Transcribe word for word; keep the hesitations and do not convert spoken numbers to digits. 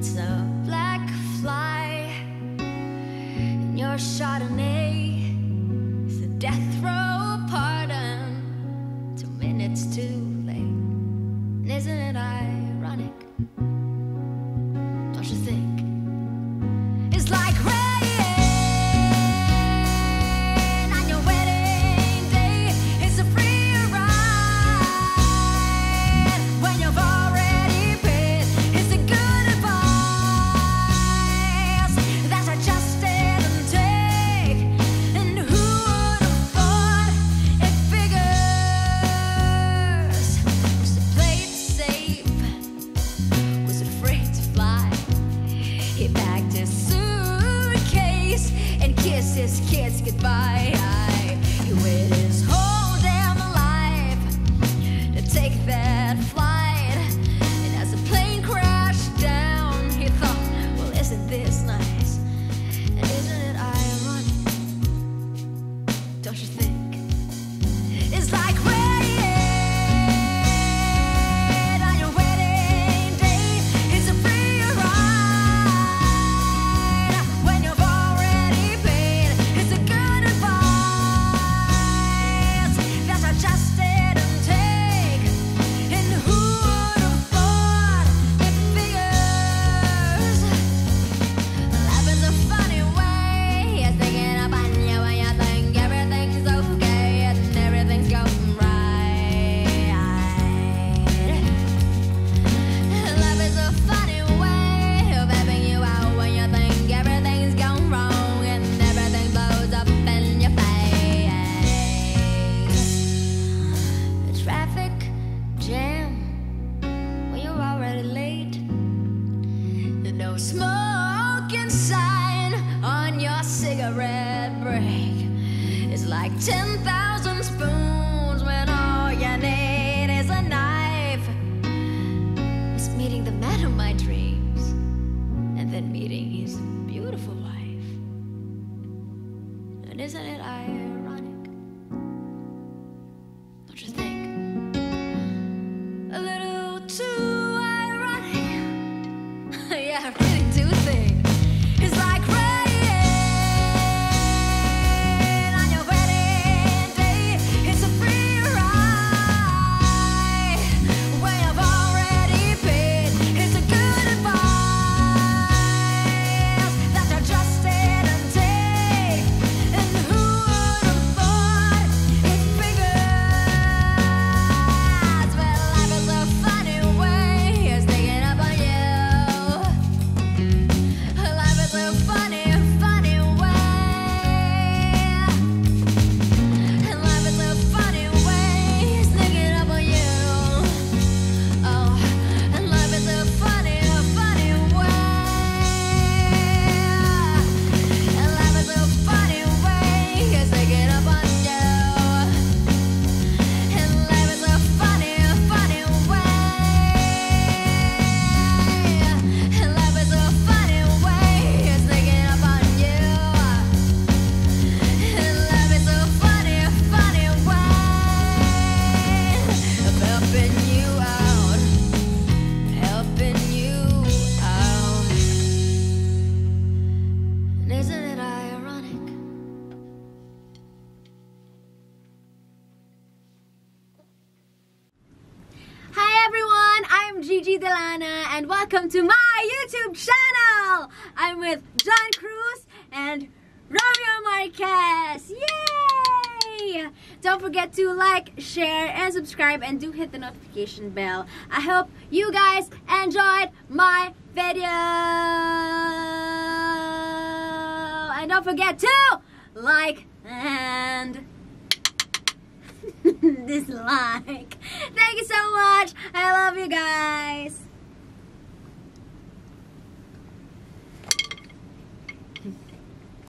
It's a black fly in your Chardonnay. It's a death row pardon, two minutes too late. And isn't it ironic? Don't you think? It's like rain on your wedding day. It's a free ride when you're born. His kids goodbye. He waited his whole damn life to take that flight, and as the plane crashed down, he thought, "Well, isn't this nice? And isn't it ironic? Don't you think? It's like rain." Smoking sign on your cigarette break. It's like ten thousand spoons when all you need is a knife. It's meeting the man of my dreams and then meeting his beautiful wife. And isn't it ironic? Don't you think? A little too. I really do think it's like rain on your wedding day. It's a free ride when you've already paid. It's a good advice that you're just didn't take. And who would have thought it figures? Well, life is a funny way. Here's thinking about you. So funny, funny way. And life is a funny way. He's thinking about you. Oh, and life is a funny, funny way. And life is a funny way. He's thinking about you. And life is a funny, funny way. And life is a funny. Gigi De Lana, and welcome to my YouTube channel. I'm with John Cruz and Romeo Marquez. Yay! Don't forget to like, share, and subscribe, and do hit the notification bell. I hope you guys enjoyed my video. And don't forget to like and dislike. Thank you so much. I love you guys.